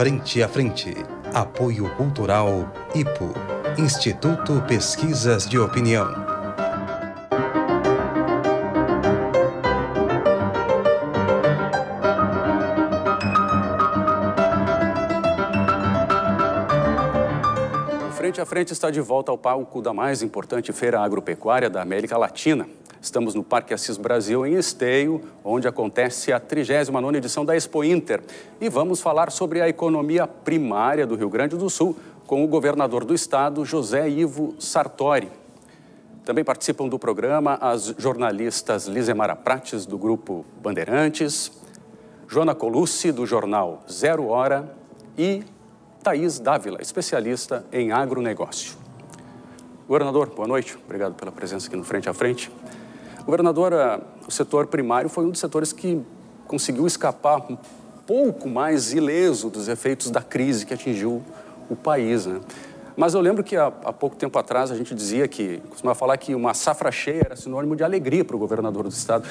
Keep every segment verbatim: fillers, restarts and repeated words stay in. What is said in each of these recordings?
Frente a Frente, Apoio Cultural, I P O, Instituto Pesquisas de Opinião. Frente a Frente está de volta ao palco da mais importante feira agropecuária da América Latina. Estamos no Parque Assis Brasil, em Esteio, onde acontece a trigésima nona edição da Expointer. E vamos falar sobre a economia primária do Rio Grande do Sul com o governador do estado, José Ivo Sartori. Também participam do programa as jornalistas Lisemara Prates, do Grupo Bandeirantes, Joana Colussi, do jornal Zero Hora, e Thaís Dávila, especialista em agronegócio. Governador, boa noite. Obrigado pela presença aqui no Frente a Frente. Governador, o setor primário foi um dos setores que conseguiu escapar um pouco mais ileso dos efeitos da crise que atingiu o país, né? Mas eu lembro que há, há pouco tempo atrás a gente dizia que, costumava falar que uma safra cheia era sinônimo de alegria para o governador do estado.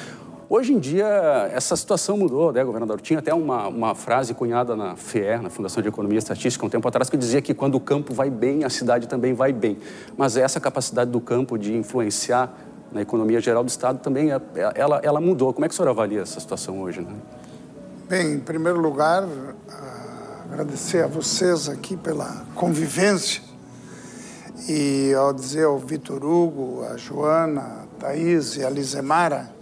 Hoje em dia, essa situação mudou, né, governador? Tinha até uma, uma frase cunhada na F E E R, na Fundação de Economia Estatística, um tempo atrás, que dizia que quando o campo vai bem, a cidade também vai bem. Mas essa capacidade do campo de influenciar na economia geral do estado também, é, ela, ela mudou. Como é que o senhor avalia essa situação hoje, né? Bem, em primeiro lugar, agradecer a vocês aqui pela convivência. E ao dizer ao Vitor Hugo, a Joana, a Thaís e a Lisemara,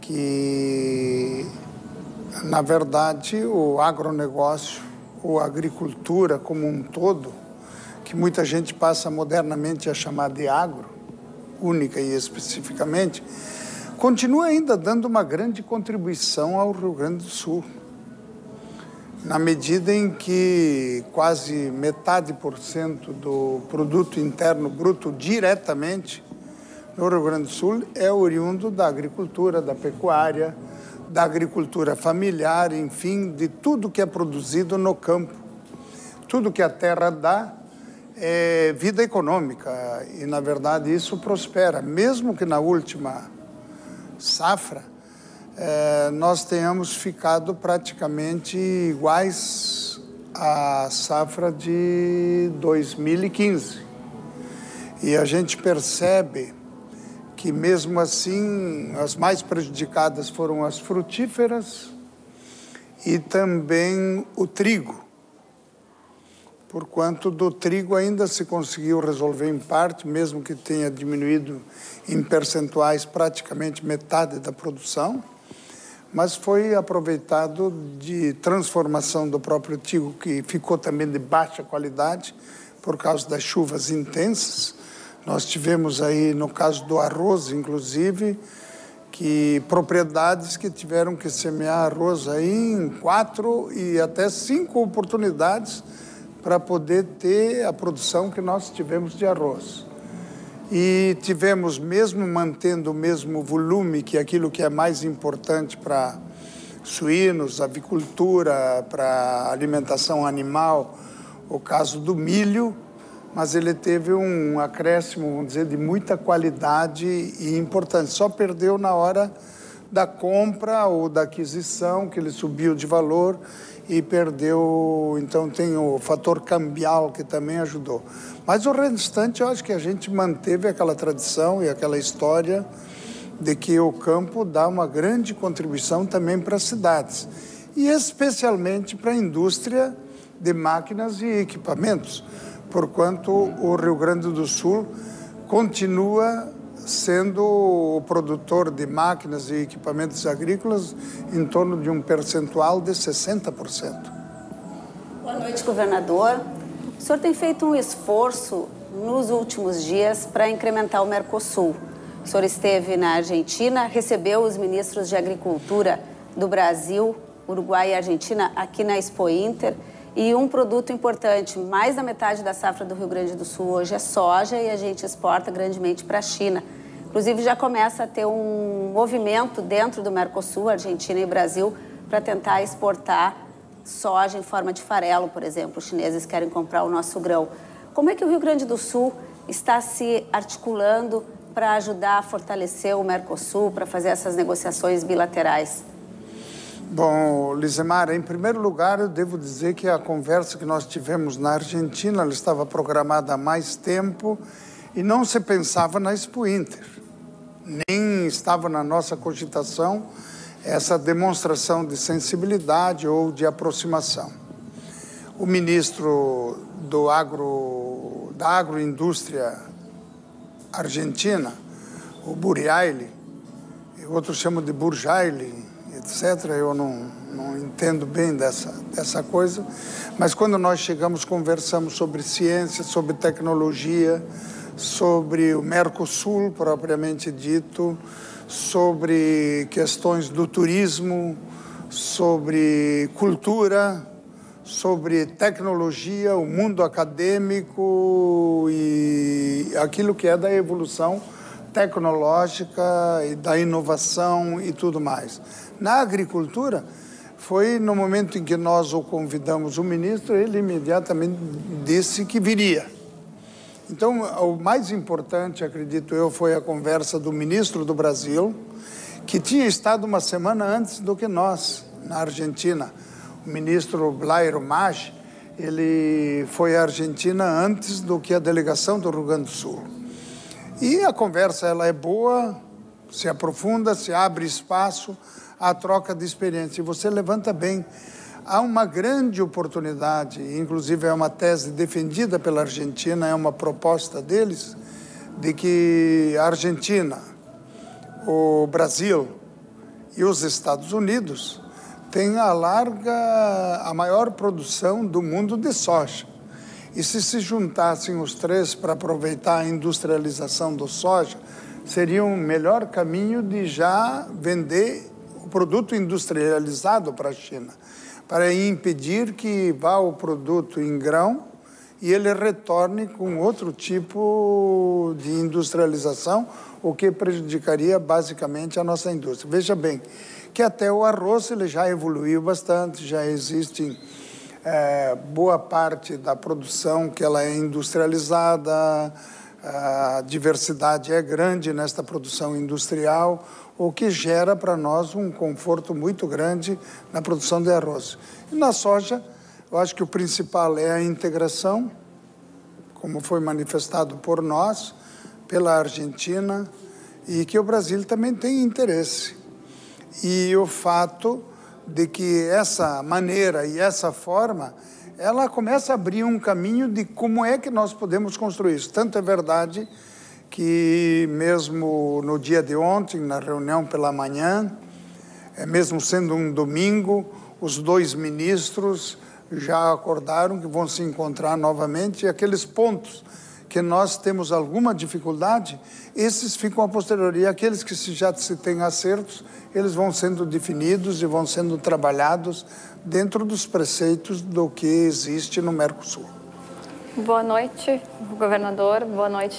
que, na verdade, o agronegócio, ou a agricultura como um todo, que muita gente passa modernamente a chamar de agro, única e especificamente, continua ainda dando uma grande contribuição ao Rio Grande do Sul, na medida em que quase metade por cento do produto interno bruto diretamente no Rio Grande do Sul é oriundo da agricultura, da pecuária, da agricultura familiar, enfim, de tudo que é produzido no campo. Tudo que a terra dá é vida econômica e, na verdade, isso prospera. Mesmo que na última safra eh, nós tenhamos ficado praticamente iguais à safra de dois mil e quinze. E a gente percebe que, mesmo assim, as mais prejudicadas foram as frutíferas e também o trigo. Porquanto do trigo ainda se conseguiu resolver em parte, mesmo que tenha diminuído em percentuais praticamente metade da produção, mas foi aproveitado de transformação do próprio trigo, que ficou também de baixa qualidade por causa das chuvas intensas. Nós tivemos aí, no caso do arroz, inclusive, que propriedades que tiveram que semear arroz aí em quatro e até cinco oportunidades para poder ter a produção que nós tivemos de arroz. E tivemos, mesmo mantendo o mesmo volume, que é aquilo que é mais importante para suínos, avicultura, para alimentação animal, o caso do milho, mas ele teve um acréscimo, vamos dizer, de muita qualidade e importância. Só perdeu na hora da compra ou da aquisição, que ele subiu de valor e perdeu. Então, tem o fator cambial que também ajudou. Mas o restante, eu acho que a gente manteve aquela tradição e aquela história de que o campo dá uma grande contribuição também para as cidades, e especialmente para a indústria de máquinas e equipamentos, porquanto o Rio Grande do Sul continua sendo o produtor de máquinas e equipamentos agrícolas em torno de um percentual de sessenta por cento. Boa noite, governador. O senhor tem feito um esforço nos últimos dias para incrementar o Mercosul. O senhor esteve na Argentina, recebeu os ministros de Agricultura do Brasil, Uruguai e Argentina aqui na Expointer. E um produto importante, mais da metade da safra do Rio Grande do Sul hoje é soja, e a gente exporta grandemente para a China. Inclusive, já começa a ter um movimento dentro do Mercosul, Argentina e Brasil, para tentar exportar soja em forma de farelo, por exemplo. Os chineses querem comprar o nosso grão. Como é que o Rio Grande do Sul está se articulando para ajudar a fortalecer o Mercosul, para fazer essas negociações bilaterais? Bom, Lisemara, em primeiro lugar, eu devo dizer que a conversa que nós tivemos na Argentina, ela estava programada há mais tempo e não se pensava na Expointer, nem estava na nossa cogitação essa demonstração de sensibilidade ou de aproximação. O ministro do agro, da agroindústria argentina, o Buryaile, outros chamam de Buryaile, etcétera, eu não, não entendo bem dessa, dessa coisa, mas quando nós chegamos, conversamos sobre ciência, sobre tecnologia, sobre o Mercosul, propriamente dito, sobre questões do turismo, sobre cultura, sobre tecnologia, o mundo acadêmico e aquilo que é da evolução tecnológica e da inovação e tudo mais. Na agricultura, foi no momento em que nós o convidamos, o ministro, ele imediatamente disse que viria. Então, o mais importante, acredito eu, foi a conversa do ministro do Brasil, que tinha estado uma semana antes do que nós, na Argentina. O ministro Blairo Maggi, ele foi à Argentina antes do que a delegação do Rio Grande do Sul. E a conversa, ela é boa, se aprofunda, se abre espaço à troca de experiência. E você levanta bem. Há uma grande oportunidade, inclusive é uma tese defendida pela Argentina, é uma proposta deles, de que a Argentina, o Brasil e os Estados Unidos têm a larga, a maior produção do mundo de soja. E se se juntassem os três para aproveitar a industrialização do soja, seria um melhor caminho de já vender o produto industrializado para a China, para impedir que vá o produto em grão e ele retorne com outro tipo de industrialização, o que prejudicaria basicamente a nossa indústria. Veja bem, que até o arroz ele já evoluiu bastante, já existem... É, boa parte da produção que ela é industrializada, a diversidade é grande nesta produção industrial, o que gera para nós um conforto muito grande na produção de arroz. E na soja, eu acho que o principal é a integração, como foi manifestado por nós, pela Argentina, e que o Brasil também tem interesse. E o fato... de que essa maneira e essa forma, ela começa a abrir um caminho de como é que nós podemos construir isso. Tanto é verdade que mesmo no dia de ontem, na reunião pela manhã, mesmo sendo um domingo, os dois ministros já acordaram que vão se encontrar novamente e aqueles pontos que nós temos alguma dificuldade, esses ficam a posteriori. Aqueles que já se têm acertos, eles vão sendo definidos e vão sendo trabalhados dentro dos preceitos do que existe no Mercosul. Boa noite, governador. Boa noite,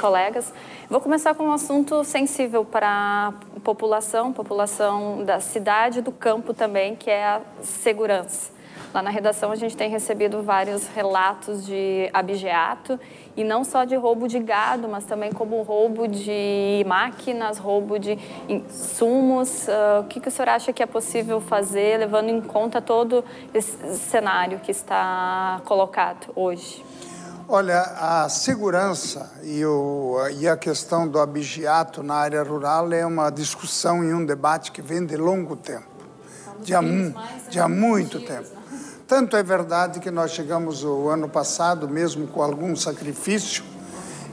colegas. Vou começar com um assunto sensível para a população, população da cidade e do campo também, que é a segurança. Lá na redação a gente tem recebido vários relatos de abigeato e não só de roubo de gado, mas também como roubo de máquinas, roubo de insumos. Uh, o que, que o senhor acha que é possível fazer, levando em conta todo esse cenário que está colocado hoje? Olha, a segurança e, o, e a questão do abigeato na área rural é uma discussão e um debate que vem de longo tempo, de há, de há muito tempo. Tanto é verdade que nós chegamos o ano passado, mesmo com algum sacrifício,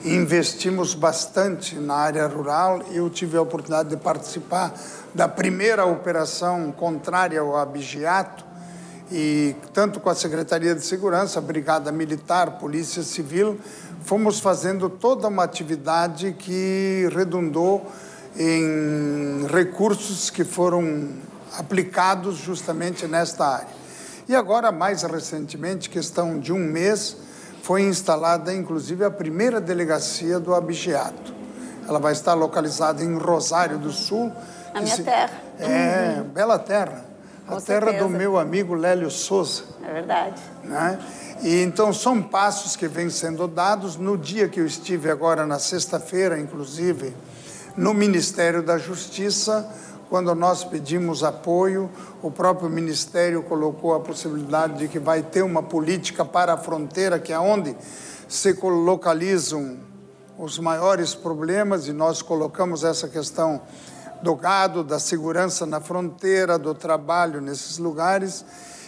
e investimos bastante na área rural. Eu tive a oportunidade de participar da primeira operação contrária ao abigeato, e tanto com a Secretaria de Segurança, Brigada Militar, Polícia Civil, fomos fazendo toda uma atividade que redundou em recursos que foram aplicados justamente nesta área. E agora, mais recentemente, questão de um mês, foi instalada, inclusive, a primeira delegacia do abigeato. Ela vai estar localizada em Rosário do Sul. A minha se... terra. É, uhum. Bela terra. Com a terra certeza. Do meu amigo Lélio Souza. É verdade. Né? E, então, são passos que vêm sendo dados. No dia que eu estive agora, na sexta-feira, inclusive, no Ministério da Justiça, quando nós pedimos apoio, o próprio Ministério colocou a possibilidade de que vai ter uma política para a fronteira, que é onde se localizam os maiores problemas, e nós colocamos essa questão do gado, da segurança na fronteira, do trabalho nesses lugares,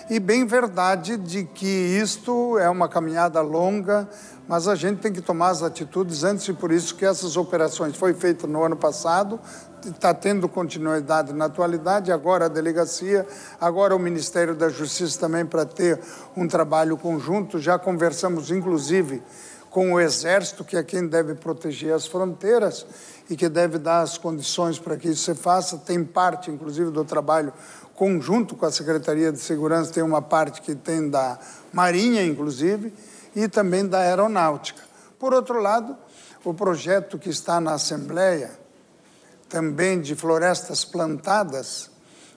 e bem verdade de que isto é uma caminhada longa, mas a gente tem que tomar as atitudes antes, e por isso que essas operações foi feita no ano passado, está tendo continuidade na atualidade, agora a delegacia, agora o Ministério da Justiça também para ter um trabalho conjunto, já conversamos inclusive com o Exército, que é quem deve proteger as fronteiras e que deve dar as condições para que isso se faça, tem parte inclusive do trabalho conjunto com a Secretaria de Segurança, tem uma parte que tem da Marinha, inclusive, e também da Aeronáutica. Por outro lado, o projeto que está na Assembleia, também de florestas plantadas,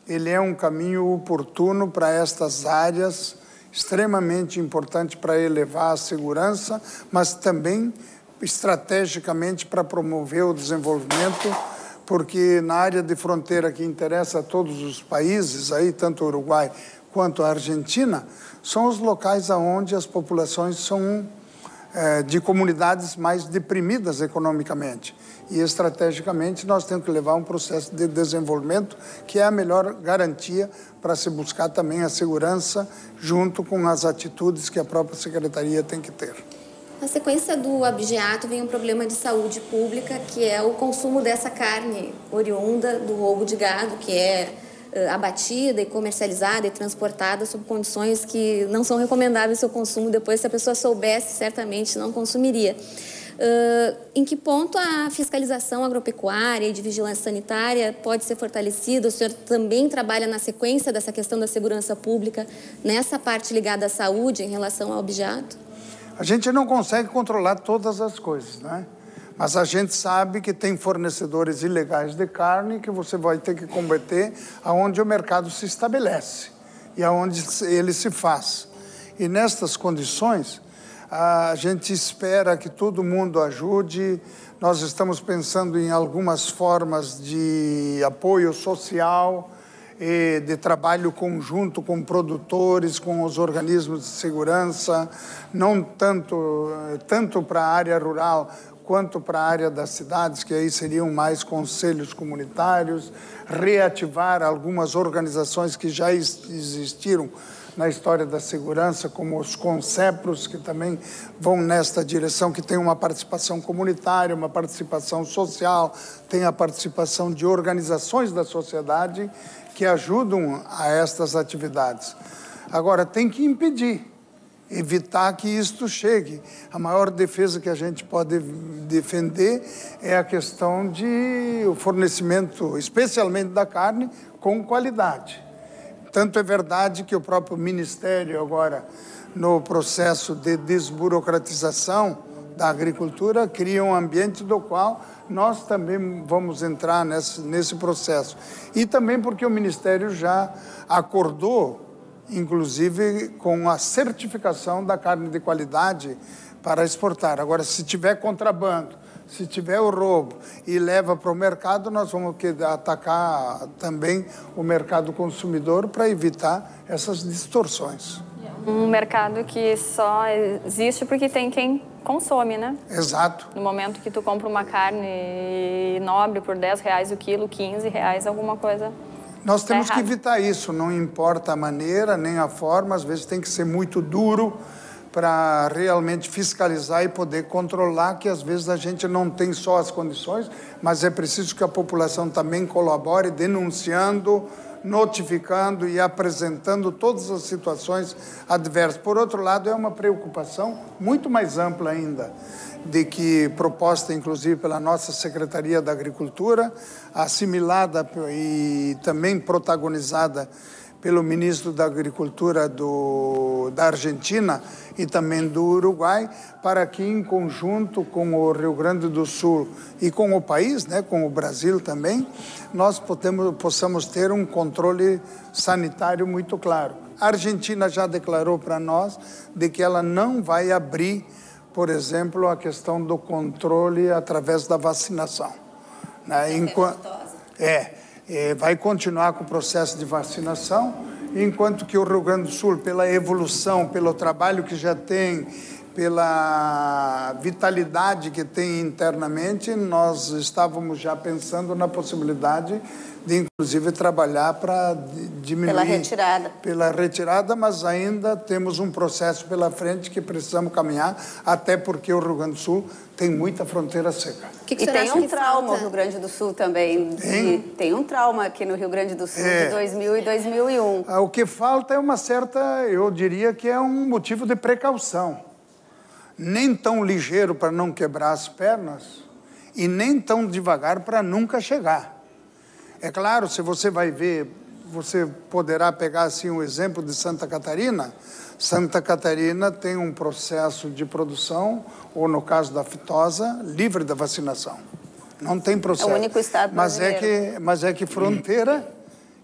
ele é um caminho oportuno para estas áreas, extremamente importante para elevar a segurança, mas também estrategicamente para promover o desenvolvimento, porque na área de fronteira que interessa a todos os países, aí, tanto o Uruguai quanto a Argentina, são os locais onde as populações são é, de comunidades mais deprimidas economicamente. E, estrategicamente, nós temos que levar um processo de desenvolvimento, que é a melhor garantia para se buscar também a segurança, junto com as atitudes que a própria Secretaria tem que ter. Na sequência do abigeato vem um problema de saúde pública, que é o consumo dessa carne oriunda do roubo de gado, que é uh, abatida e comercializada e transportada sob condições que não são recomendáveis ao seu consumo. Depois, se a pessoa soubesse, certamente não consumiria. Uh, em que ponto a fiscalização agropecuária e de vigilância sanitária pode ser fortalecida? O senhor também trabalha na sequência dessa questão da segurança pública, nessa parte ligada à saúde em relação ao abigeato? A gente não consegue controlar todas as coisas, né? Mas a gente sabe que tem fornecedores ilegais de carne que você vai ter que combater aonde o mercado se estabelece e aonde ele se faz. E nestas condições, a gente espera que todo mundo ajude. Nós estamos pensando em algumas formas de apoio social e de trabalho conjunto com produtores, com os organismos de segurança, não tanto, tanto para a área rural quanto para a área das cidades, que aí seriam mais conselhos comunitários, reativar algumas organizações que já existiram na história da segurança, como os Concepros, que também vão nesta direção, que tem uma participação comunitária, uma participação social, tem a participação de organizações da sociedade que ajudam a estas atividades. Agora, tem que impedir, evitar que isto chegue. A maior defesa que a gente pode defender é a questão de o fornecimento, especialmente da carne, com qualidade. Tanto é verdade que o próprio Ministério agora, no processo de desburocratização da agricultura, cria um ambiente do qual nós também vamos entrar nesse, nesse processo. E também porque o Ministério já acordou, inclusive, com a certificação da carne de qualidade para exportar. Agora, se tiver contrabando, se tiver o roubo e leva para o mercado, nós vamos atacar também o mercado consumidor para evitar essas distorções. Um mercado que só existe porque tem quem consome, né? Exato. No momento que tu compra uma carne nobre por dez reais o quilo, quinze reais, alguma coisa... Nós temos que evitar isso, não importa a maneira nem a forma, às vezes tem que ser muito duro para realmente fiscalizar e poder controlar, que às vezes a gente não tem só as condições, mas é preciso que a população também colabore, denunciando, notificando e apresentando todas as situações adversas. Por outro lado, é uma preocupação muito mais ampla ainda, de que proposta, inclusive, pela nossa Secretaria da Agricultura, assimilada e também protagonizada pelo ministro da Agricultura do, da Argentina e também do Uruguai, para que, em conjunto com o Rio Grande do Sul e com o país, né, com o Brasil também, nós podemos, possamos ter um controle sanitário muito claro. A Argentina já declarou para nós de que ela não vai abrir, por exemplo, a questão do controle através da vacinação. né, enquanto é, é, vai continuar com o processo de vacinação, enquanto que o Rio Grande do Sul, pela evolução, pelo trabalho que já tem, pela vitalidade que tem internamente, nós estávamos já pensando na possibilidade de, inclusive, trabalhar para diminuir... Pela retirada. Pela retirada, mas ainda temos um processo pela frente que precisamos caminhar, até porque o Rio Grande do Sul tem muita fronteira seca. Que que e tem um trauma falta? O Rio Grande do Sul também. Tem, de, tem um trauma aqui no Rio Grande do Sul é. de dois mil e dois mil e um. O que falta é uma certa, eu diria que é um motivo de precaução. Nem tão ligeiro para não quebrar as pernas e nem tão devagar para nunca chegar. É claro, se você vai ver, você poderá pegar assim um exemplo de Santa Catarina. Santa Catarina tem um processo de produção, ou no caso da aftosa, livre da vacinação. Não tem processo. É o único estado brasileiro. Mas é que, mas é que fronteira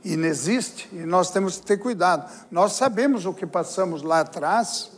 inexiste e nós temos que ter cuidado. Nós sabemos o que passamos lá atrás,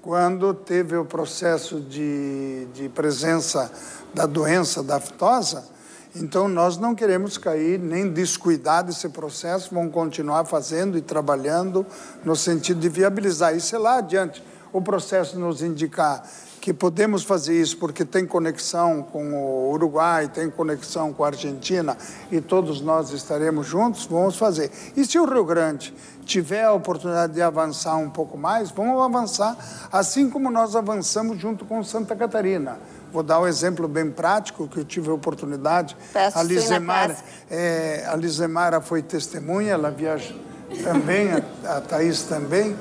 quando teve o processo de, de presença da doença da aftosa. Então, nós não queremos cair nem descuidar desse processo, vamos continuar fazendo e trabalhando no sentido de viabilizar. E se lá adiante o processo nos indicar que podemos fazer isso porque tem conexão com o Uruguai, tem conexão com a Argentina e todos nós estaremos juntos, vamos fazer. E se o Rio Grande tiver a oportunidade de avançar um pouco mais, vamos avançar, assim como nós avançamos junto com Santa Catarina. Vou dar um exemplo bem prático, que eu tive a oportunidade. A Lisemara, é, a Lisemara foi testemunha, ela viaja também, a, a Thaís também,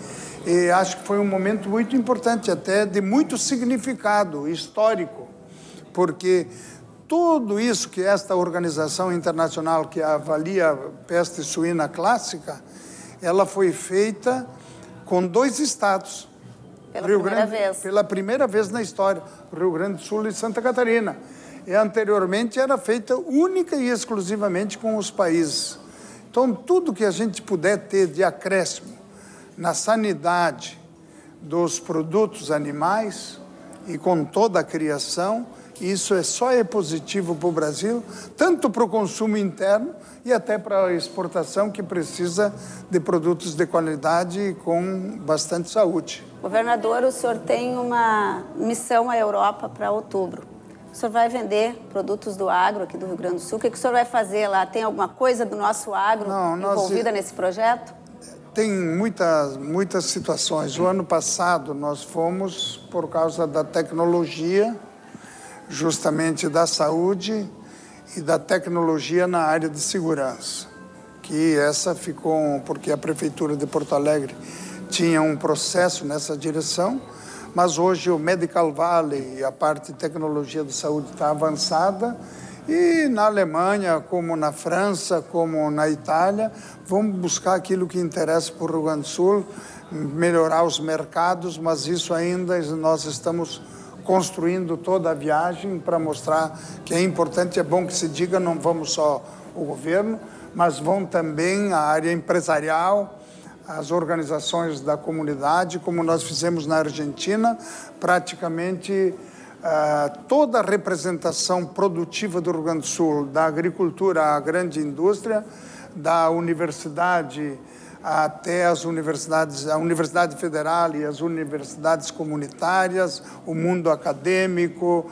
e acho que foi um momento muito importante, até de muito significado histórico, porque tudo isso que esta organização internacional que avalia a peste suína clássica, ela foi feita com dois estados. Pela Rio primeira Grande, vez. Pela primeira vez na história, Rio Grande do Sul e Santa Catarina. E anteriormente era feita única e exclusivamente com os países. Então, tudo que a gente puder ter de acréscimo na sanidade dos produtos animais e com toda a criação, isso é só é positivo para o Brasil, tanto para o consumo interno e até para a exportação, que precisa de produtos de qualidade e com bastante saúde. Governador, o senhor tem uma missão à Europa para outubro. O senhor vai vender produtos do agro aqui do Rio Grande do Sul. O que o senhor vai fazer lá? Tem alguma coisa do nosso agro Não, envolvida nós... nesse projeto? Tem muitas, muitas situações. O ano passado nós fomos, por causa da tecnologia, justamente da saúde e da tecnologia na área de segurança, que essa ficou, porque a Prefeitura de Porto Alegre tinha um processo nessa direção, mas hoje o Medical Valley e a parte de tecnologia da saúde está avançada, e na Alemanha, como na França, como na Itália, vamos buscar aquilo que interessa para o Rio Grande do Sul, melhorar os mercados, mas isso ainda nós estamos construindo toda a viagem para mostrar que é importante, é bom que se diga, não vamos só o governo, mas vão também a área empresarial, as organizações da comunidade, como nós fizemos na Argentina, praticamente uh, toda a representação produtiva do Rio Grande do Sul, da agricultura à grande indústria, da universidade até as universidades, a Universidade Federal e as universidades comunitárias, o mundo acadêmico,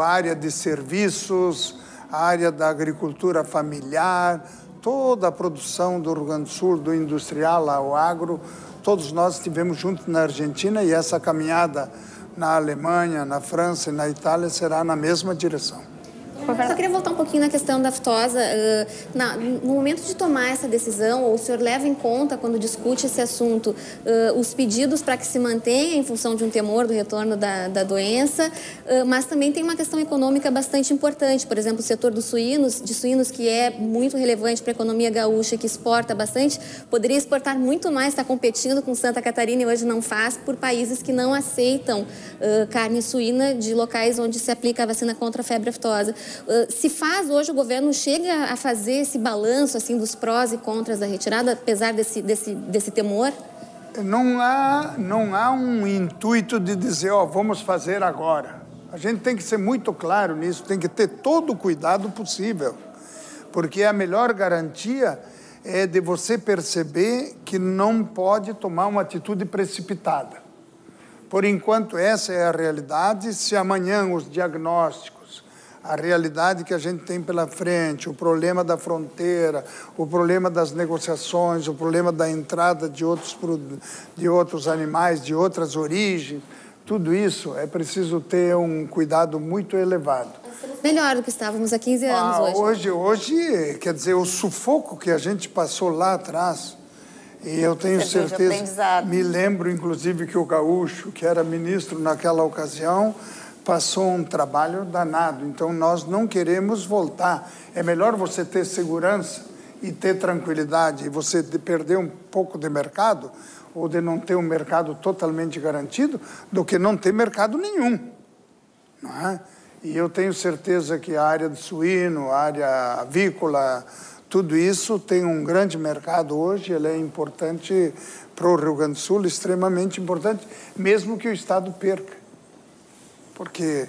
a área de serviços, a área da agricultura familiar, toda a produção do Rio Grande do Sul, do industrial ao agro, todos nós estivemos juntos na Argentina, e essa caminhada na Alemanha, na França e na Itália será na mesma direção. Eu só queria voltar um pouquinho na questão da aftosa. Uh, na, no momento de tomar essa decisão, ou o senhor leva em conta, quando discute esse assunto, uh, os pedidos para que se mantenha em função de um temor do retorno da, da doença, uh, mas também tem uma questão econômica bastante importante. Por exemplo, o setor dos suínos, de suínos, que é muito relevante para a economia gaúcha, que exporta bastante, poderia exportar muito mais, está competindo com Santa Catarina e hoje não faz, por países que não aceitam uh, carne suína de locais onde se aplica a vacina contra a febre aftosa. Uh, se faz hoje, o governo chega a fazer esse balanço assim dos prós e contras da retirada, apesar desse, desse, desse temor? Não há, não há um intuito de dizer, ó, vamos fazer agora. A gente tem que ser muito claro nisso, tem que ter todo o cuidado possível, porque a melhor garantia é de você perceber que não pode tomar uma atitude precipitada. Por enquanto, essa é a realidade. Se amanhã os diagnósticos, a realidade que a gente tem pela frente, o problema da fronteira, o problema das negociações, o problema da entrada de outros, de outros animais, de outras origens, tudo isso é preciso ter um cuidado muito elevado. Melhor do que estávamos há quinze anos ah, hoje. hoje. Hoje, quer dizer, o sufoco que a gente passou lá atrás, e eu tenho Você certeza, me lembro inclusive que o Gaúcho, que era ministro naquela ocasião, passou um trabalho danado. Então, nós não queremos voltar. É melhor você ter segurança e ter tranquilidade, e você perder um pouco de mercado, ou de não ter um mercado totalmente garantido, do que não ter mercado nenhum. Não é? E eu tenho certeza que a área de suíno, a área avícola, tudo isso tem um grande mercado hoje, ele é importante para o Rio Grande do Sul, extremamente importante, mesmo que o Estado perca. Porque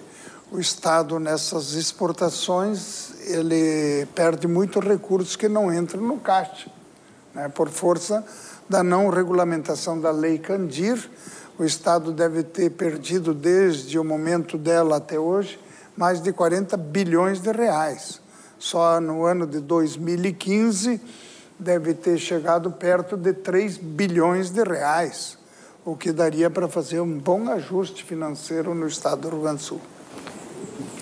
o Estado, nessas exportações, ele perde muitos recursos que não entram no caixa, né? Por força da não regulamentação da lei Candir, o Estado deve ter perdido, desde o momento dela até hoje, mais de quarenta bilhões de reais. Só no ano de dois mil e quinze deve ter chegado perto de três bilhões de reais, o que daria para fazer um bom ajuste financeiro no Estado do Rio Grande do Sul.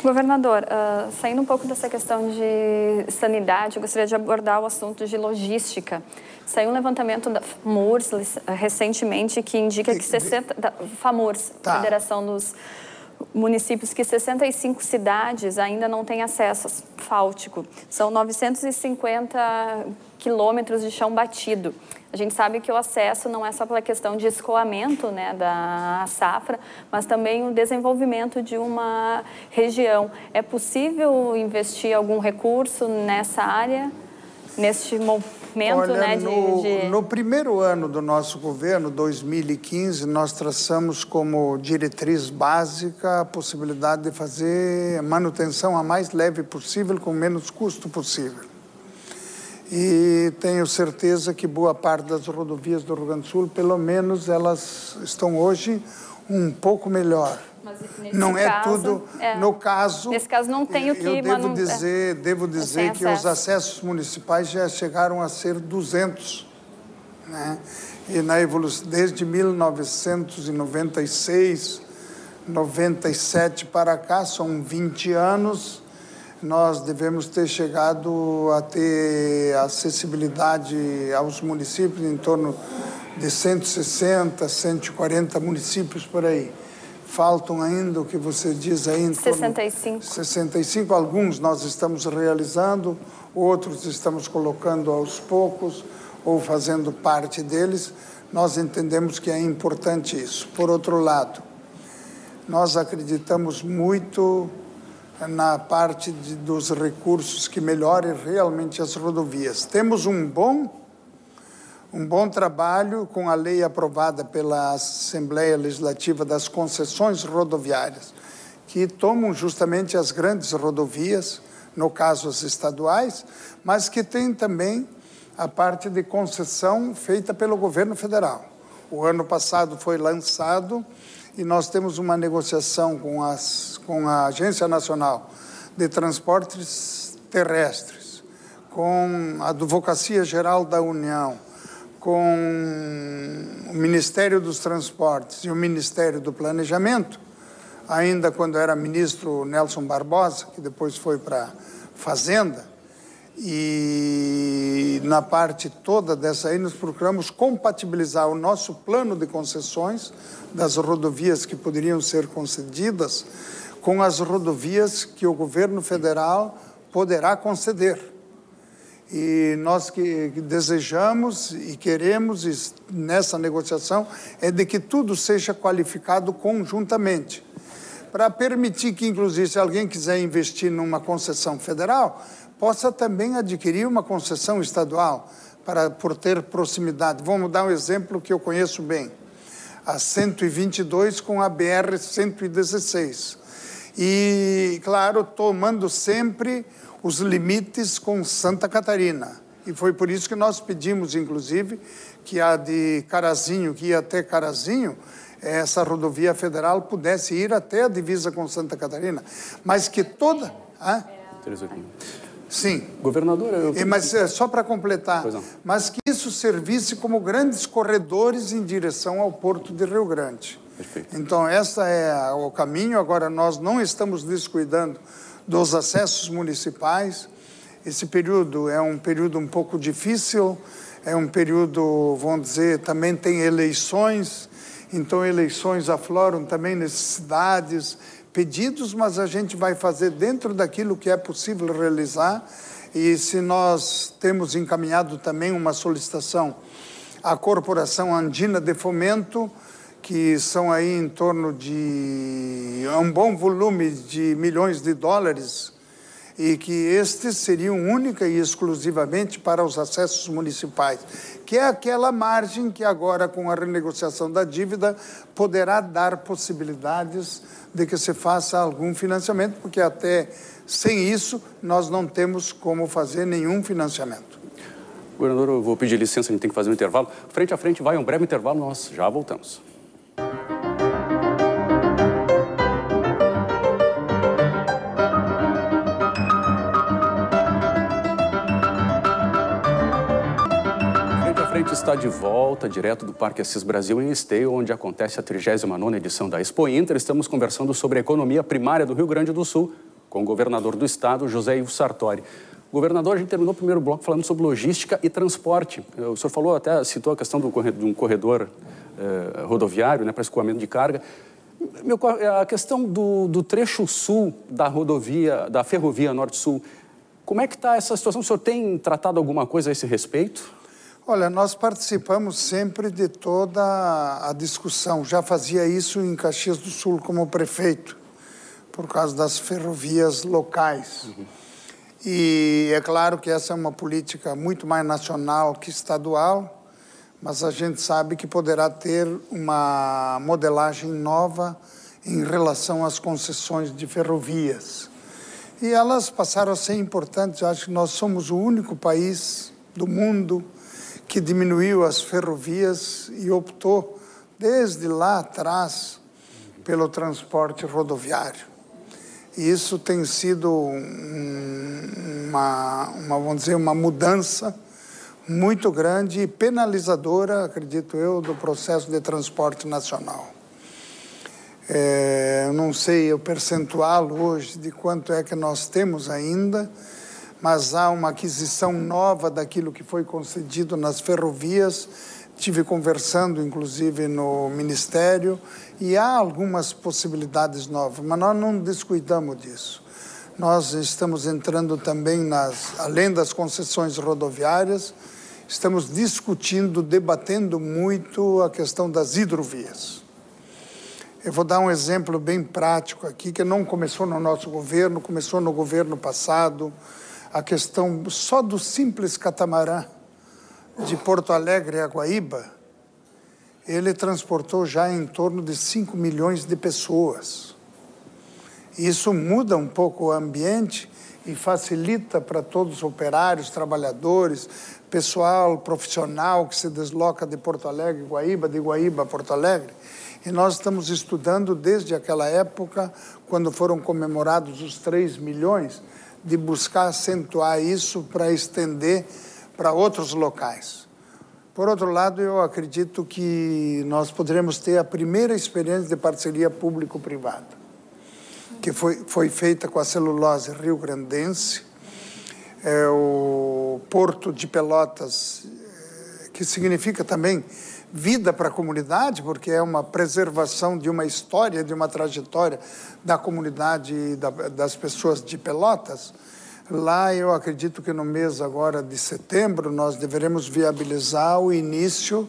Governador, uh, saindo um pouco dessa questão de sanidade, eu gostaria de abordar o assunto de logística. Saiu um levantamento da FAMURS recentemente que indica que sessenta... Da FAMURS, tá. Federação dos Municípios, que sessenta e cinco cidades ainda não têm acesso fáutico. São novecentos e cinquenta quilômetros de chão batido. A gente sabe que o acesso não é só pela questão de escoamento, né, da safra, mas também o desenvolvimento de uma região. É possível investir algum recurso nessa área, neste momento? Olha, né, de, no, de... no primeiro ano do nosso governo, dois mil e quinze, nós traçamos como diretriz básica a possibilidade de fazer manutenção a mais leve possível, com menos custo possível. E tenho certeza que boa parte das rodovias do Rio Grande do Sul, pelo menos elas estão hoje um pouco melhor. Mas não é caso, tudo é. no caso. Nesse caso não tem o que eu devo manu... dizer, devo dizer que acesso. Os acessos municipais já chegaram a ser duzentos, né? E na evolução desde mil novecentos e noventa e seis, noventa e sete para cá, são vinte anos, nós devemos ter chegado a ter acessibilidade aos municípios em torno de cento e sessenta, cento e quarenta municípios por aí. Faltam ainda, o que você diz aí, em sessenta e cinco. sessenta e cinco. Alguns nós estamos realizando, outros estamos colocando aos poucos ou fazendo parte deles. Nós entendemos que é importante isso. Por outro lado, nós acreditamos muito na parte de, dos recursos que melhorem realmente as rodovias. Temos um bom Um bom trabalho com a lei aprovada pela Assembleia Legislativa das concessões rodoviárias, que tomam justamente as grandes rodovias, no caso as estaduais, mas que tem também a parte de concessão feita pelo governo federal. O ano passado foi lançado e nós temos uma negociação com, as, com a Agência Nacional de Transportes Terrestres, com a Advocacia Geral da União, com o Ministério dos Transportes e o Ministério do Planejamento, ainda quando era ministro Nelson Barbosa, que depois foi para Fazenda, e na parte toda dessa aí nós procuramos compatibilizar o nosso plano de concessões das rodovias que poderiam ser concedidas com as rodovias que o governo federal poderá conceder. E nós que desejamos e queremos nessa negociação é de que tudo seja qualificado conjuntamente, para permitir que, inclusive, se alguém quiser investir numa concessão federal, possa também adquirir uma concessão estadual, para, por ter proximidade. Vamos dar um exemplo que eu conheço bem, a cento e vinte e dois com a B R cento e dezesseis. E, claro, tomando sempre os limites com Santa Catarina. E foi por isso que nós pedimos, inclusive, que a de Carazinho, que ia até Carazinho, essa rodovia federal pudesse ir até a divisa com Santa Catarina. Mas que toda... Ah? Sim. Governadora... Eu... E, mas só para completar, mas que isso servisse como grandes corredores em direção ao Porto de Rio Grande. Perfeito. Então, esse é o caminho. Agora, nós não estamos descuidando dos acessos municipais. Esse período é um período um pouco difícil, é um período, vamos dizer, também tem eleições, então eleições afloram também necessidades, pedidos, mas a gente vai fazer dentro daquilo que é possível realizar. E se nós temos encaminhado também uma solicitação à Corporação Andina de Fomento, que são aí em torno de um bom volume de milhões de dólares, e que estes seriam única e exclusivamente para os acessos municipais, que é aquela margem que agora, com a renegociação da dívida, poderá dar possibilidades de que se faça algum financiamento, porque até sem isso nós não temos como fazer nenhum financiamento. Governador, eu vou pedir licença, a gente tem que fazer um intervalo. Frente a Frente vai um breve intervalo, nós já voltamos. Está de volta, direto do Parque Assis Brasil, em Esteio, onde acontece a trigésima nona edição da Expointer. Estamos conversando sobre a economia primária do Rio Grande do Sul com o governador do estado, José Ivo Sartori. Governador, a gente terminou o primeiro bloco falando sobre logística e transporte. O senhor falou, até citou a questão do corredor, de um corredor eh, rodoviário, né, para escoamento de carga. Meu, a questão do, do trecho sul da rodovia, da ferrovia norte-sul, como é que está essa situação? O senhor tem tratado alguma coisa a esse respeito? Olha, nós participamos sempre de toda a discussão. Já fazia isso em Caxias do Sul como prefeito, por causa das ferrovias locais. Uhum. E é claro que essa é uma política muito mais nacional que estadual, mas a gente sabe que poderá ter uma modelagem nova em relação às concessões de ferrovias. E elas passaram a ser importantes. Eu acho que nós somos o único país do mundo que diminuiu as ferrovias e optou, desde lá atrás, pelo transporte rodoviário. E isso tem sido uma, uma, vamos dizer, uma mudança muito grande e penalizadora, acredito eu, do processo de transporte nacional. É, eu não sei o percentual hoje de quanto é que nós temos ainda, mas há uma aquisição nova daquilo que foi concedido nas ferrovias. Estive conversando, inclusive, no Ministério, e há algumas possibilidades novas, mas nós não descuidamos disso. Nós estamos entrando também, nas, além das concessões rodoviárias, estamos discutindo, debatendo muito a questão das hidrovias. Eu vou dar um exemplo bem prático aqui, que não começou no nosso governo, começou no governo passado. A questão só do simples catamarã de Porto Alegre a Guaíba, ele transportou já em torno de cinco milhões de pessoas. Isso muda um pouco o ambiente e facilita para todos os operários, trabalhadores, pessoal profissional que se desloca de Porto Alegre a Guaíba, de Guaíba a Porto Alegre. E nós estamos estudando desde aquela época, quando foram comemorados os três milhões, de buscar acentuar isso para estender para outros locais. Por outro lado, eu acredito que nós poderemos ter a primeira experiência de parceria público-privada, que foi, foi feita com a Celulose Rio-Grandense, é, o Porto de Pelotas, que significa também vida para a comunidade, porque é uma preservação de uma história, de uma trajetória da comunidade e da, das pessoas de Pelotas. Lá, eu acredito que no mês agora de setembro, nós deveremos viabilizar o início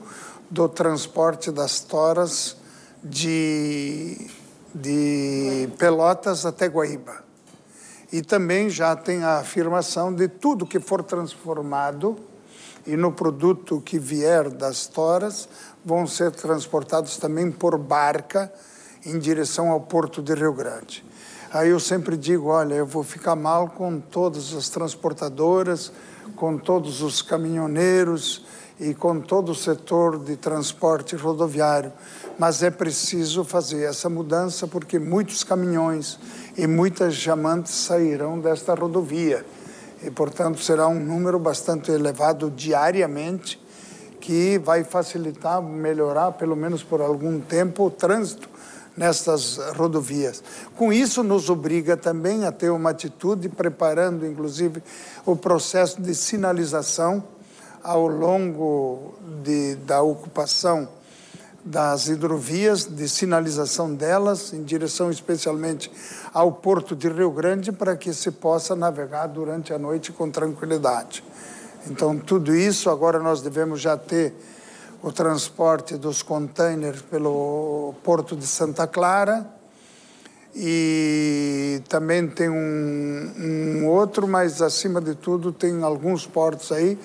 do transporte das toras de, de Pelotas até Guaíba. E também já tem a afirmação de tudo que for transformado e no produto que vier das toras, vão ser transportados também por barca em direção ao Porto de Rio Grande. Aí eu sempre digo, olha, eu vou ficar mal com todas as transportadoras, com todos os caminhoneiros e com todo o setor de transporte rodoviário. Mas é preciso fazer essa mudança porque muitos caminhões e muitas jamantes sairão desta rodovia. E, portanto, será um número bastante elevado diariamente que vai facilitar, melhorar, pelo menos por algum tempo, o trânsito nestas rodovias. Com isso, nos obriga também a ter uma atitude, preparando, inclusive, o processo de sinalização ao longo de, da ocupação das hidrovias, de sinalização delas, em direção especialmente ao porto de Rio Grande, para que se possa navegar durante a noite com tranquilidade. Então, tudo isso, agora nós devemos já ter o transporte dos contêineres pelo porto de Santa Clara, e também tem um, um outro, mas acima de tudo tem alguns portos aí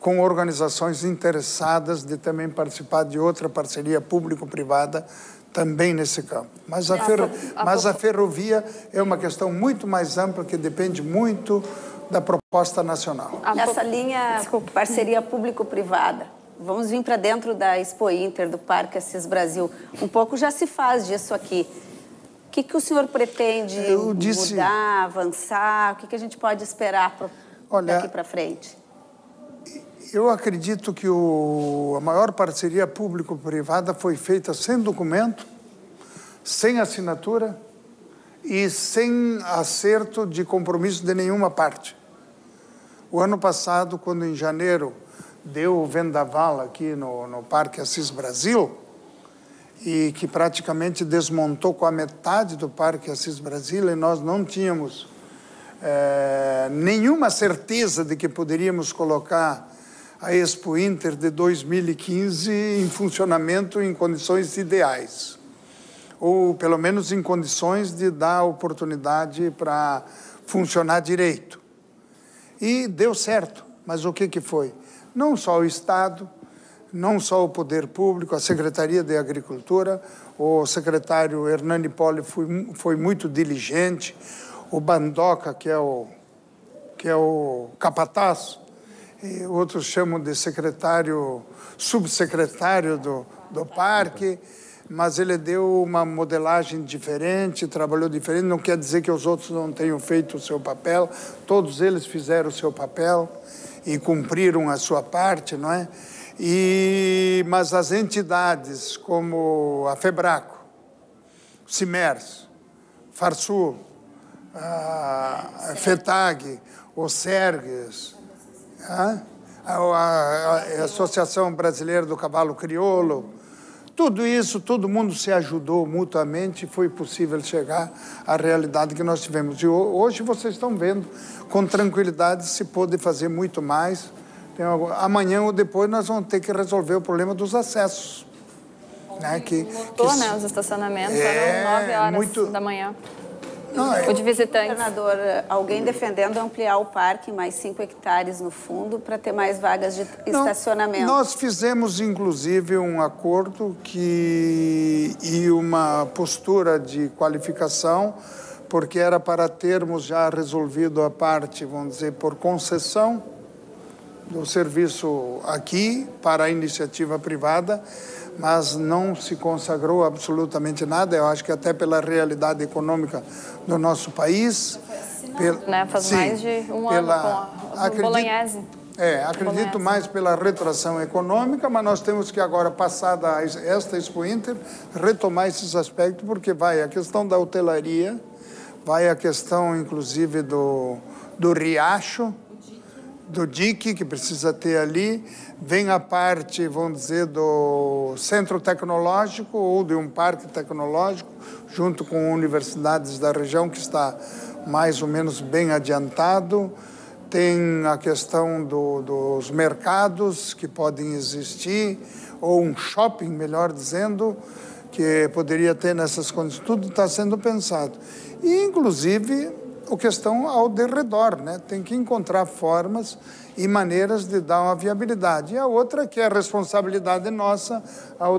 com organizações interessadas de também participar de outra parceria público-privada também nesse campo. Mas a, ferro, mas a ferrovia é uma questão muito mais ampla que depende muito da proposta nacional. Nessa linha, desculpa, parceria público-privada, vamos vir para dentro da Expointer, do Parque Assis Brasil. Um pouco já se faz disso aqui. O que, que o senhor pretende disse, mudar, avançar? O que, que a gente pode esperar pro, olha, daqui para frente? Eu acredito que o, a maior parceria público-privada foi feita sem documento, sem assinatura e sem acerto de compromisso de nenhuma parte. O ano passado, quando em janeiro deu o vendaval aqui no, no Parque Assis Brasil, e que praticamente desmontou com a metade do Parque Assis Brasil, e nós não tínhamos é, nenhuma certeza de que poderíamos colocar a Expointer de dois mil e quinze em funcionamento em condições ideais, ou pelo menos em condições de dar oportunidade para funcionar direito. E deu certo, mas o que, que foi? Não só o Estado, não só o Poder Público, a Secretaria de Agricultura, o secretário Hernani Poli foi, foi muito diligente, o Bandoca, que é o, que é o capataz, e outros chamam de secretário, subsecretário do, do parque, mas ele deu uma modelagem diferente, trabalhou diferente, não quer dizer que os outros não tenham feito o seu papel, todos eles fizeram o seu papel e cumpriram a sua parte, não é? E, mas as entidades como a Febraco, Simers, Farsul, a FETAG, o Sergues, a, a, a, a Associação Brasileira do Cavalo Crioulo, tudo isso, todo mundo se ajudou mutuamente e foi possível chegar à realidade que nós tivemos. E hoje vocês estão vendo, com tranquilidade se pode fazer muito mais. Tem algo... Amanhã ou depois nós vamos ter que resolver o problema dos acessos. Né? Que, Lutou, que... né? Os estacionamentos é... eram nove horas muito... da manhã. Não, eu... O de visitantes. Governador, alguém defendendo ampliar o parque, mais cinco hectares no fundo, para ter mais vagas de estacionamento. Não, nós fizemos, inclusive, um acordo que... e uma postura de qualificação, porque era para termos já resolvido a parte, vamos dizer, por concessão do serviço aqui para a iniciativa privada, mas não se consagrou absolutamente nada, eu acho que até pela realidade econômica do nosso país. Pela, né? Faz sim, mais de um pela, ano com a, acredito, Bolognese. É, acredito Bolognese. mais pela retração econômica, mas nós temos que agora, passada esta Expointer, retomar esses aspectos, porque vai a questão da hotelaria, vai a questão, inclusive, do, do riacho, do D I C, que precisa ter ali, vem a parte, vamos dizer, do centro tecnológico ou de um parque tecnológico, junto com universidades da região, que está mais ou menos bem adiantado. Tem a questão do, dos mercados que podem existir, ou um shopping, melhor dizendo, que poderia ter nessas condições. Tudo está sendo pensado. E, inclusive, o que estão ao derredor, né? Tem que encontrar formas e maneiras de dar uma viabilidade. E a outra, que é a responsabilidade nossa ao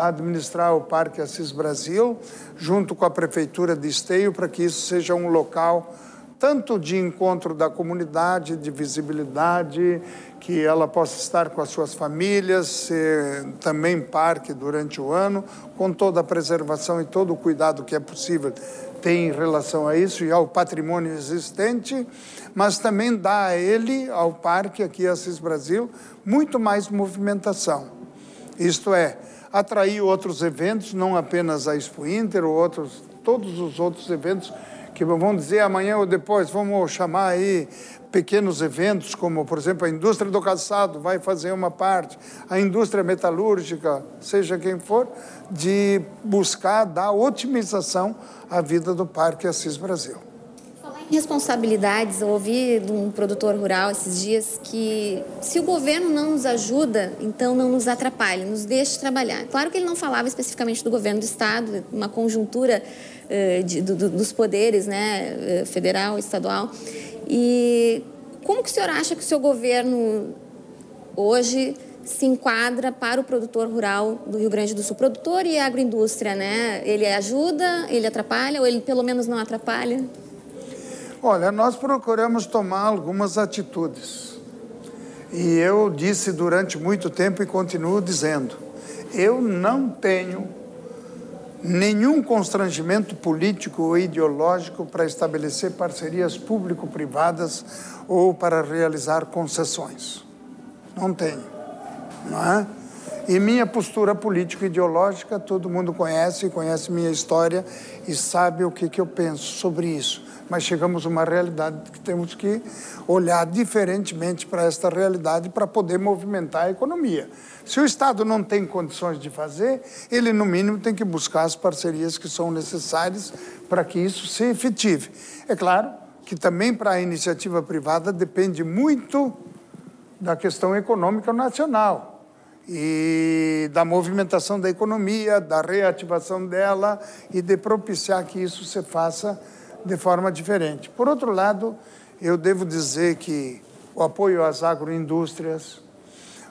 administrar o Parque Assis Brasil, junto com a Prefeitura de Esteio, para que isso seja um local tanto de encontro da comunidade, de visibilidade, que ela possa estar com as suas famílias, ser também parque durante o ano, com toda a preservação e todo o cuidado que é possível tem em relação a isso e ao patrimônio existente, mas também dá a ele, ao parque aqui Assis Brasil, muito mais movimentação. Isto é, atrair outros eventos, não apenas a Expointer ou outros, todos os outros eventos que vão dizer amanhã ou depois, vamos chamar aí pequenos eventos, como, por exemplo, a indústria do calçado vai fazer uma parte, a indústria metalúrgica, seja quem for, de buscar dar otimização à vida do Parque Assis Brasil. Falar em responsabilidades, eu ouvi de um produtor rural esses dias que se o governo não nos ajuda, então não nos atrapalhe, nos deixe trabalhar. Claro que ele não falava especificamente do governo do Estado, uma conjuntura eh, de, do, dos poderes, né, federal, estadual. E como que o senhor acha que o seu governo hoje se enquadra para o produtor rural do Rio Grande do Sul? Produtor e agroindústria, né? Ele ajuda, ele atrapalha ou ele pelo menos não atrapalha? Olha, nós procuramos tomar algumas atitudes. E eu disse durante muito tempo e continuo dizendo, eu não tenho nenhum constrangimento político ou ideológico para estabelecer parcerias público-privadas ou para realizar concessões. Não tenho, não é? E minha postura político-ideológica, todo mundo conhece, conhece minha história e sabe o que, que eu penso sobre isso. Mas chegamos a uma realidade que temos que olhar diferentemente para esta realidade para poder movimentar a economia. Se o Estado não tem condições de fazer, ele, no mínimo, tem que buscar as parcerias que são necessárias para que isso se efetive. É claro que também para a iniciativa privada depende muito da questão econômica nacional e da movimentação da economia, da reativação dela e de propiciar que isso se faça de forma diferente. Por outro lado, eu devo dizer que o apoio às agroindústrias,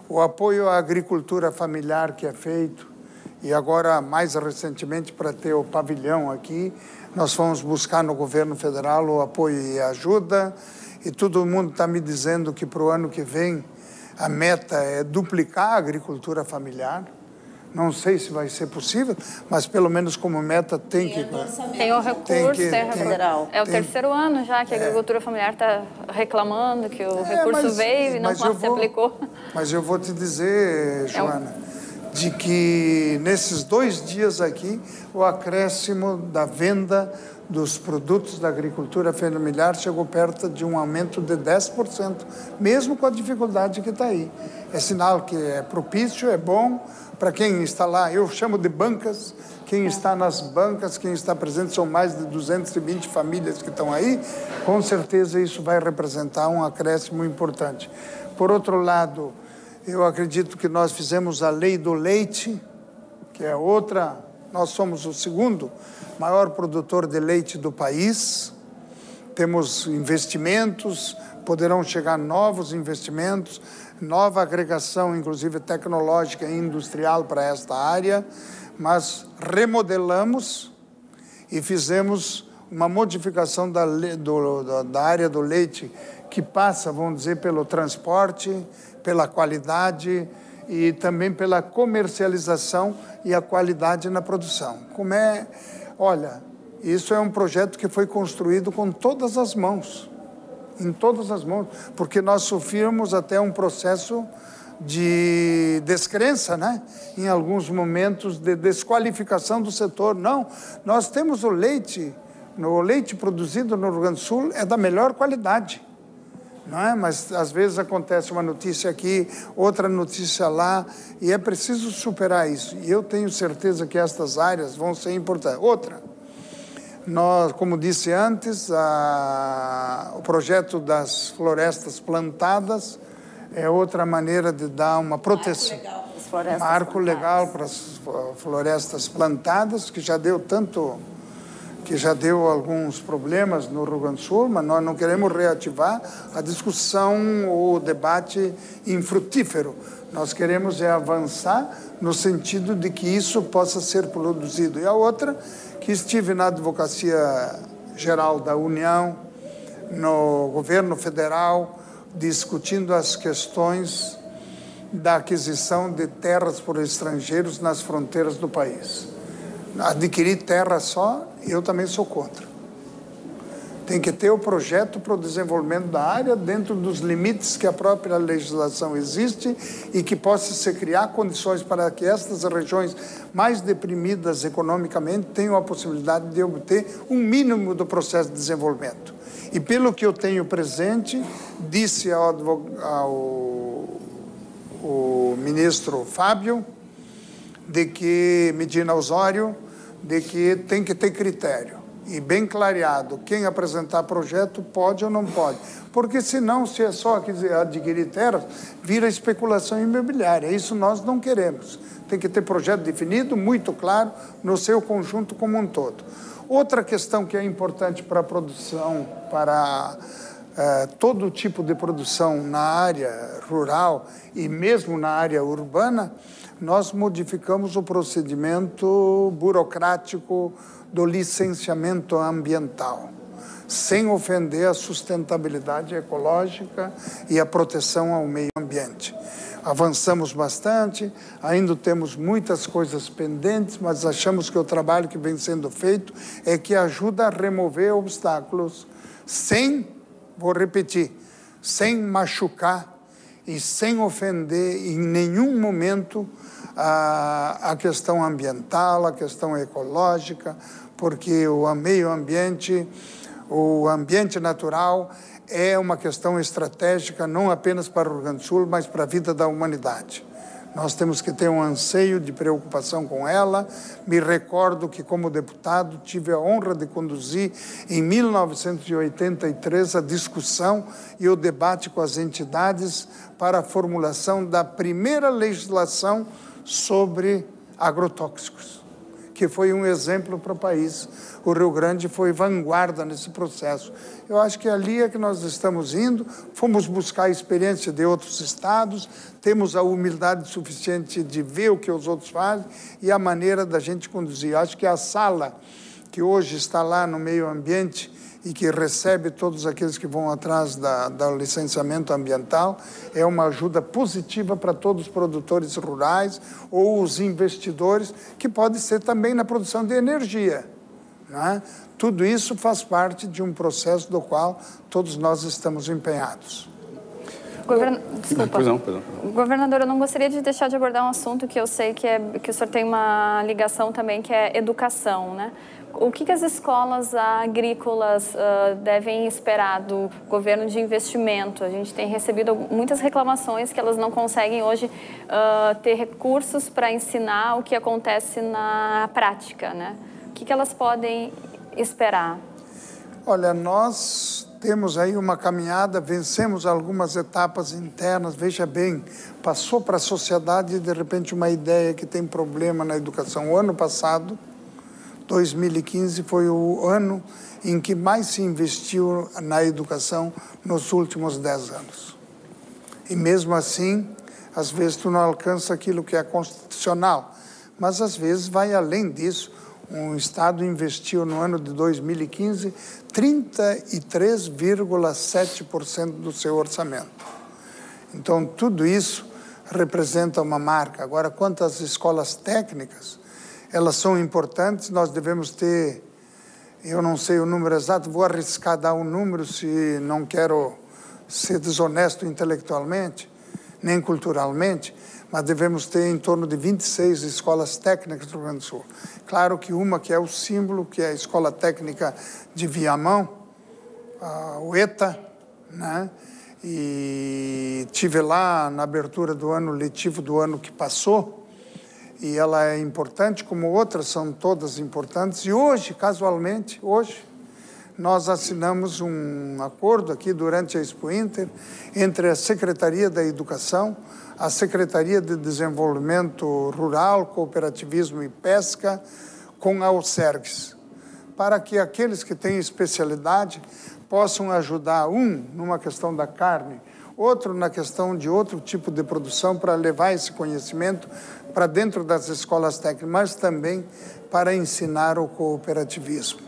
o apoio à agricultura familiar que é feito, e agora, mais recentemente, para ter o pavilhão aqui, nós fomos buscar no governo federal o apoio e a ajuda, e todo mundo está me dizendo que para o ano que vem a meta é duplicar a agricultura familiar. Não sei se vai ser possível, mas pelo menos como meta tem que... Tem o recurso, Terra Federal. É o terceiro ano já que a agricultura familiar está reclamando que o recurso veio e não se aplicou. Mas eu vou te dizer, Joana, de que nesses dois dias aqui, o acréscimo da venda dos produtos da agricultura familiar chegou perto de um aumento de dez por cento, mesmo com a dificuldade que está aí. É sinal que é propício, é bom para quem está lá, eu chamo de bancas, quem está nas bancas, quem está presente, são mais de duzentas e vinte famílias que estão aí, com certeza isso vai representar um acréscimo importante. Por outro lado, eu acredito que nós fizemos a lei do leite, que é outra, nós somos o segundo maior produtor de leite do país, temos investimentos, poderão chegar novos investimentos, nova agregação, inclusive tecnológica e industrial para esta área, mas remodelamos e fizemos uma modificação da, do, da área do leite que passa, vamos dizer, pelo transporte, pela qualidade e também pela comercialização e a qualidade na produção. Como é? Olha, isso é um projeto que foi construído com todas as mãos. Em todas as mãos, porque nós sofrimos até um processo de descrença, né? Em alguns momentos de desqualificação do setor. Não, nós temos o leite, o leite produzido no Rio Grande do Sul é da melhor qualidade, não é? Mas às vezes acontece uma notícia aqui, outra notícia lá, e é preciso superar isso. E eu tenho certeza que estas áreas vão ser importantes. Outra, nós, como disse antes, a, o projeto das florestas plantadas é outra maneira de dar uma proteção. Marco legal para as florestas plantadas, que já deu tanto, que já deu alguns problemas no Rio Grande do Sul, mas nós não queremos reativar a discussão ou debate infrutífero. Nós queremos é avançar no sentido de que isso possa ser produzido. E a outra, que estive na Advocacia Geral da União, no governo federal, discutindo as questões da aquisição de terras por estrangeiros nas fronteiras do país. Adquirir terra só, eu também sou contra. Tem que ter o projeto para o desenvolvimento da área dentro dos limites que a própria legislação existe e que possa se criar condições para que estas regiões mais deprimidas economicamente tenham a possibilidade de obter um mínimo do processo de desenvolvimento. E pelo que eu tenho presente, disse ao, ao, ao ministro Fábio, de que Medina Osório, de que tem que ter critério. E bem clareado, quem apresentar projeto pode ou não pode. Porque senão, se é só adquirir terras, vira especulação imobiliária. Isso nós não queremos. Tem que ter projeto definido, muito claro, no seu conjunto como um todo. Outra questão que é importante para a produção, para eh, todo tipo de produção na área rural e mesmo na área urbana, nós modificamos o procedimento burocrático do licenciamento ambiental, sem ofender a sustentabilidade ecológica e a proteção ao meio ambiente. Avançamos bastante, ainda temos muitas coisas pendentes, mas achamos que o trabalho que vem sendo feito é que ajuda a remover obstáculos sem, vou repetir, sem machucar e sem ofender em nenhum momento a, a questão ambiental, a questão ecológica, porque o meio ambiente, o ambiente natural, é uma questão estratégica não apenas para o Rio Grande do Sul, mas para a vida da humanidade. Nós temos que ter um anseio de preocupação com ela. Me recordo que, como deputado, tive a honra de conduzir, em mil novecentos e oitenta e três, a discussão e o debate com as entidades para a formulação da primeira legislação sobre agrotóxicos, que foi um exemplo para o país. O Rio Grande foi vanguarda nesse processo. Eu acho que ali é que nós estamos indo, fomos buscar a experiência de outros estados, temos a humildade suficiente de ver o que os outros fazem e a maneira da gente conduzir. Eu acho que a sala que hoje está lá no meio ambiente e que recebe todos aqueles que vão atrás da, da licenciamento ambiental, é uma ajuda positiva para todos os produtores rurais ou os investidores, que pode ser também na produção de energia, né? Tudo isso faz parte de um processo do qual todos nós estamos empenhados. Govern... Desculpa. Pois não, pois não. Governador, eu não gostaria de deixar de abordar um assunto que eu sei que, é, que o senhor tem uma ligação também, que é educação, né? O que, que as escolas agrícolas uh, devem esperar do governo de investimento? A gente tem recebido muitas reclamações que elas não conseguem hoje uh, ter recursos para ensinar o que acontece na prática, né? O que, que elas podem esperar? Olha, nós temos aí uma caminhada, vencemos algumas etapas internas, veja bem, passou para a sociedade, de repente, uma ideia que tem problema na educação. O ano passado, dois mil e quinze, foi o ano em que mais se investiu na educação nos últimos dez anos. E mesmo assim, às vezes tu não alcança aquilo que é constitucional, mas às vezes vai além disso. Um Estado investiu no ano de dois mil e quinze trinta e três vírgula sete por cento do seu orçamento. Então, tudo isso representa uma marca. Agora, quanto às escolas técnicas, elas são importantes, nós devemos ter, eu não sei o número exato, vou arriscar dar um número se não quero ser desonesto intelectualmente, nem culturalmente, mas devemos ter em torno de vinte e seis escolas técnicas do Rio Grande do Sul. Claro que uma que é o símbolo, que é a Escola Técnica de Viamão, a U E T A, né? E tive lá na abertura do ano letivo do ano que passou, e ela é importante, como outras são todas importantes. E hoje, casualmente, hoje, nós assinamos um acordo aqui durante a Expointer entre a Secretaria da Educação, a Secretaria de Desenvolvimento Rural, Cooperativismo e Pesca, com a Alcergues, para que aqueles que têm especialidade possam ajudar um numa questão da carne, outro na questão de outro tipo de produção, para levar esse conhecimento para dentro das escolas técnicas, mas também para ensinar o cooperativismo,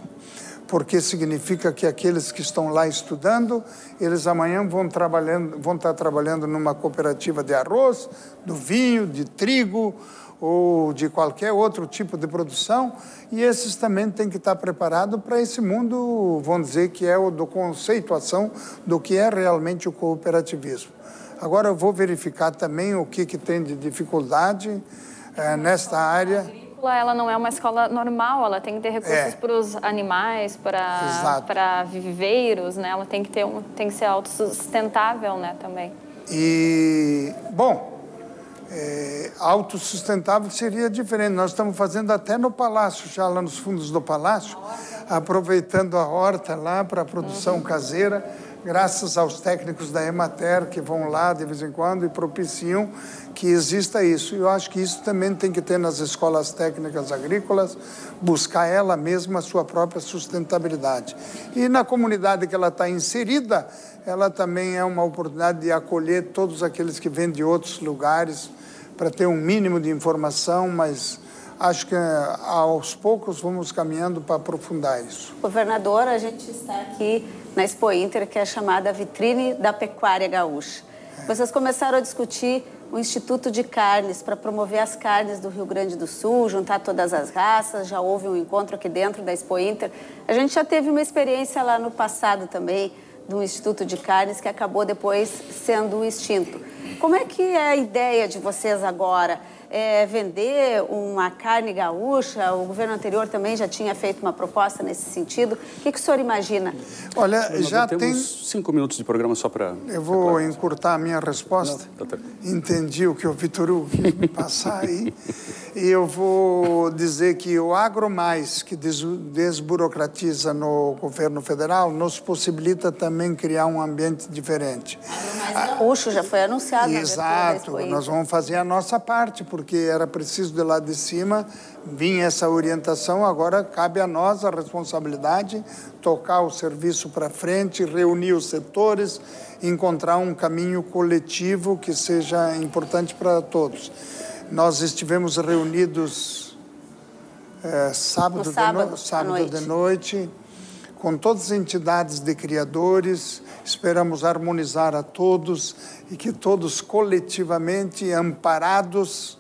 porque significa que aqueles que estão lá estudando, eles amanhã vão, trabalhando, vão estar trabalhando numa cooperativa de arroz, do vinho, de trigo ou de qualquer outro tipo de produção, e esses também têm que estar preparados para esse mundo, vão dizer que é o do conceituação do que é realmente o cooperativismo. Agora eu vou verificar também o que, que tem de dificuldade é, nesta área. Ela não é uma escola normal, ela tem que ter recursos é. para os animais, para, para viveiros, né? Ela tem que, ter um, tem que ser autossustentável, né, também. E, bom, é, autossustentável seria diferente. Nós estamos fazendo até no palácio, já lá nos fundos do palácio, aproveitando a horta lá para a produção uhum. caseira, graças aos técnicos da Emater que vão lá de vez em quando e propiciam que exista isso. E eu acho que isso também tem que ter nas escolas técnicas agrícolas, buscar ela mesma a sua própria sustentabilidade. E na comunidade que ela está inserida, ela também é uma oportunidade de acolher todos aqueles que vêm de outros lugares para ter um mínimo de informação, mas acho que aos poucos vamos caminhando para aprofundar isso. Governador, a gente está aqui na Expointer, que é a chamada vitrine da pecuária gaúcha. É. Vocês começaram a discutir o Instituto de Carnes para promover as carnes do Rio Grande do Sul, juntar todas as raças, já houve um encontro aqui dentro da Expointer. A gente já teve uma experiência lá no passado também, do Instituto de Carnes, que acabou depois sendo extinto. Como é que é a ideia de vocês agora? É vender uma carne gaúcha? O governo anterior também já tinha feito uma proposta nesse sentido. O que, que o senhor imagina? Olha, Mas já tem... cinco minutos de programa só para... Eu vou claro. encurtar a minha resposta. Não, tá, tá. Entendi o que o Vitor Hugo quis me passar aí. E eu vou dizer que o Agro Mais, que desburocratiza no governo federal, nos possibilita também criar um ambiente diferente. Mas gaúcho já foi anunciado. Exato. Na nós vamos fazer a nossa parte, porque era preciso de lá de cima vir essa orientação. Agora cabe a nós a responsabilidade, tocar o serviço para frente, reunir os setores, encontrar um caminho coletivo que seja importante para todos. Nós estivemos reunidos é, sábado, de sábado, no... sábado noite. de noite com todas as entidades de criadores, esperamos harmonizar a todos e que todos coletivamente, amparados,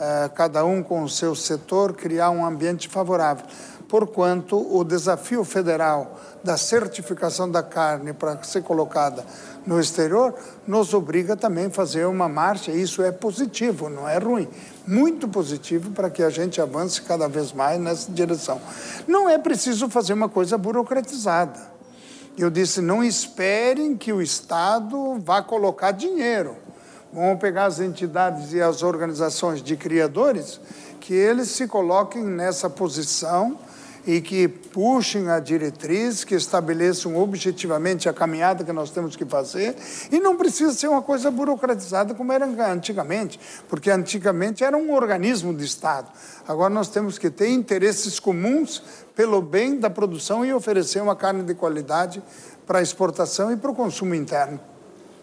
é, cada um com o seu setor, criar um ambiente favorável. Porquanto o desafio federal da certificação da carne para ser colocada no exterior nos obriga também a fazer uma marcha, e isso é positivo, não é ruim, muito positivo para que a gente avance cada vez mais nessa direção. Não é preciso fazer uma coisa burocratizada. Eu disse, não esperem que o Estado vá colocar dinheiro. Vamos pegar as entidades e as organizações de criadores, que eles se coloquem nessa posição e que puxem a diretriz, que estabeleçam objetivamente a caminhada que nós temos que fazer, e não precisa ser uma coisa burocratizada como era antigamente, porque antigamente era um organismo de Estado. Agora nós temos que ter interesses comuns pelo bem da produção e oferecer uma carne de qualidade para exportação e para o consumo interno.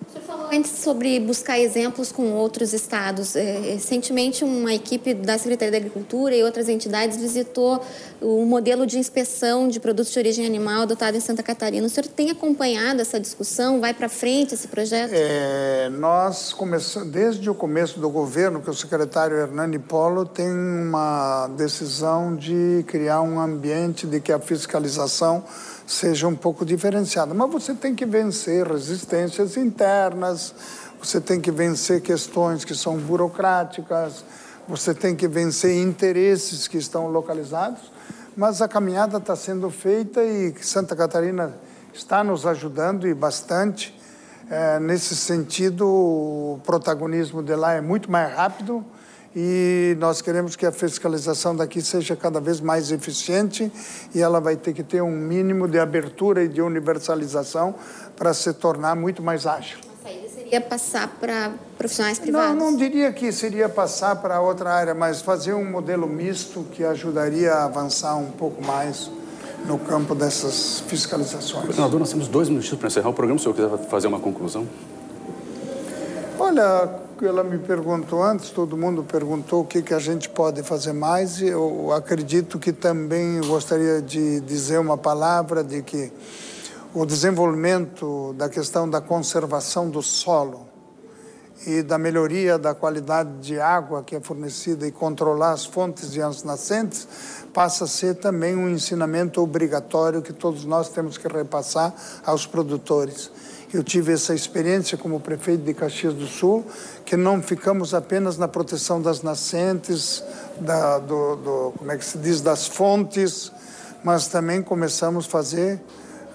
O senhor falou antes sobre buscar exemplos com outros estados. Recentemente, uma equipe da Secretaria da Agricultura e outras entidades visitou o modelo de inspeção de produtos de origem animal adotado em Santa Catarina. O senhor tem acompanhado essa discussão? Vai para frente esse projeto? É, nós começamos, desde o começo do governo, que o secretário Hernani Poli tem uma decisão de criar um ambiente de que a fiscalização seja um pouco diferenciada. Mas você tem que vencer resistências internas, você tem que vencer questões que são burocráticas, você tem que vencer interesses que estão localizados, mas a caminhada está sendo feita e Santa Catarina está nos ajudando e bastante. É, nesse sentido, o protagonismo de lá é muito mais rápido, e nós queremos que a fiscalização daqui seja cada vez mais eficiente, e ela vai ter que ter um mínimo de abertura e de universalização para se tornar muito mais ágil. A saída seria passar para profissionais privados? Não, não diria que seria passar para outra área, mas fazer um modelo misto que ajudaria a avançar um pouco mais no campo dessas fiscalizações. Governador, nós temos dois minutos para encerrar o programa, se o senhor quiser fazer uma conclusão. Olha, ela me perguntou antes, todo mundo perguntou o que, que a gente pode fazer mais, e eu acredito que também gostaria de dizer uma palavra de que o desenvolvimento da questão da conservação do solo e da melhoria da qualidade de água que é fornecida e controlar as fontes de águas nascentes passa a ser também um ensinamento obrigatório que todos nós temos que repassar aos produtores. Eu tive essa experiência como prefeito de Caxias do Sul, que não ficamos apenas na proteção das nascentes, da, do, do, como é que se diz, das fontes, mas também começamos a fazer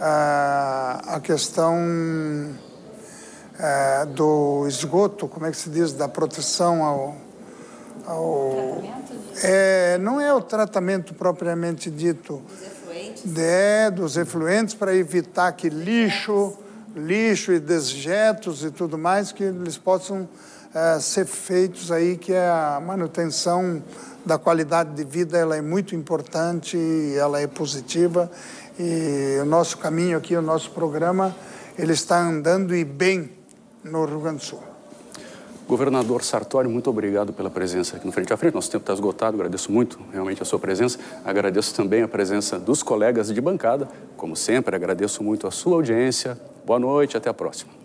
ah, a questão ah, do esgoto, como é que se diz, da proteção ao... ao tratamento? É, não é o tratamento propriamente dito. Dos efluentes? É, dos efluentes, para evitar que lixo... lixo e dejetos e tudo mais, que eles possam é, ser feitos aí, que a manutenção da qualidade de vida, ela é muito importante, ela é positiva, e o nosso caminho aqui, o nosso programa, ele está andando e bem no Rio Grande do Sul. Governador Sartori, muito obrigado pela presença aqui no Frente a Frente. Nosso tempo está esgotado, agradeço muito realmente a sua presença. Agradeço também a presença dos colegas de bancada. Como sempre, agradeço muito a sua audiência. Boa noite, até a próxima.